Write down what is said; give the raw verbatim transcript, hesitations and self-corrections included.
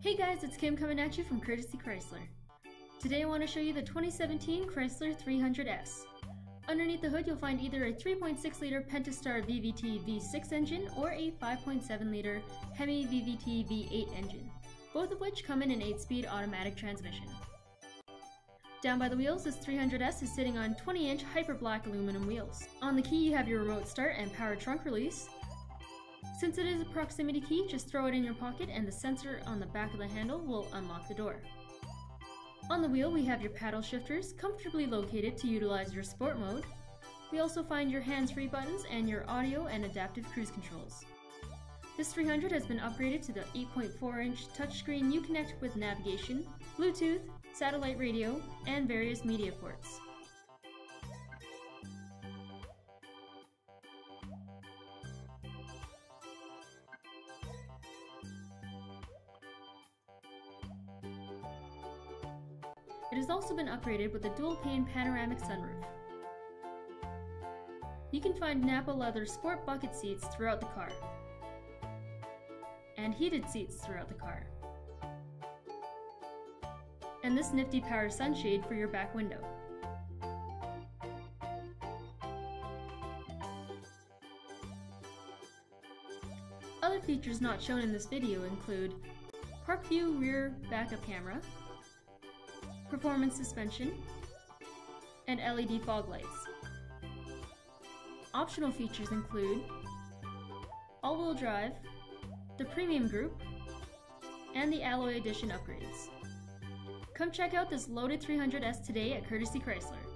Hey guys, it's Kim coming at you from Courtesy Chrysler. Today I want to show you the twenty seventeen Chrysler three hundred S. Underneath the hood you'll find either a three point six liter Pentastar V V T V six engine or a five point seven liter Hemi V V T V eight engine, both of which come in an eight speed automatic transmission. Down by the wheels, this three hundred S is sitting on twenty inch hyper black aluminum wheels. On the key you have your remote start and power trunk release. Since it is a proximity key, just throw it in your pocket and the sensor on the back of the handle will unlock the door. On the wheel we have your paddle shifters, comfortably located to utilize your sport mode. We also find your hands-free buttons and your audio and adaptive cruise controls. This three hundred has been upgraded to the eight point four inch touchscreen UConnect with navigation, Bluetooth, satellite radio, and various media ports. It has also been upgraded with a dual-pane panoramic sunroof. You can find Napa leather sport bucket seats throughout the car, and heated seats throughout the car, and this nifty power sunshade for your back window. Other features not shown in this video include park view rear backup camera, performance suspension, and L E D fog lights. Optional features include all-wheel drive, the premium group, and the alloy edition upgrades. Come check out this loaded three hundred S today at Courtesy Chrysler.